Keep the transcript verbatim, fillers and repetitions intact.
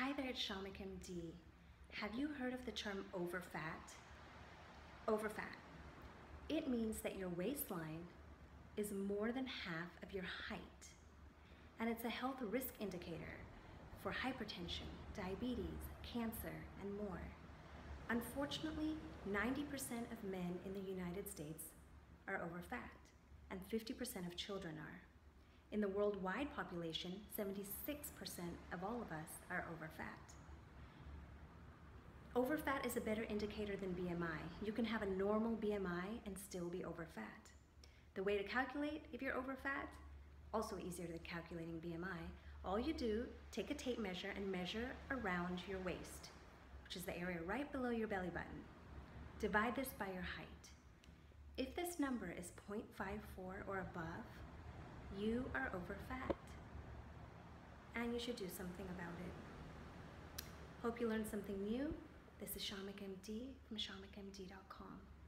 Hi there, it's Kshamica M D. Have you heard of the term overfat? Overfat. It means that your waistline is more than half of your height, and it's a health risk indicator for hypertension, diabetes, cancer, and more. Unfortunately, ninety percent of men in the United States are overfat, and fifty percent of children are. In the worldwide population, seventy-six percent of all of us are overfat. Overfat is a better indicator than B M I. You can have a normal B M I and still be overfat. The way to calculate if you're overfat, also easier than calculating B M I, all you do, take a tape measure and measure around your waist, which is the area right below your belly button. Divide this by your height. If this number is zero point five four or above, you are overfat, and you should do something about it. Hope you learned something new. This is Kshamica M D from Kshamica M D dot com.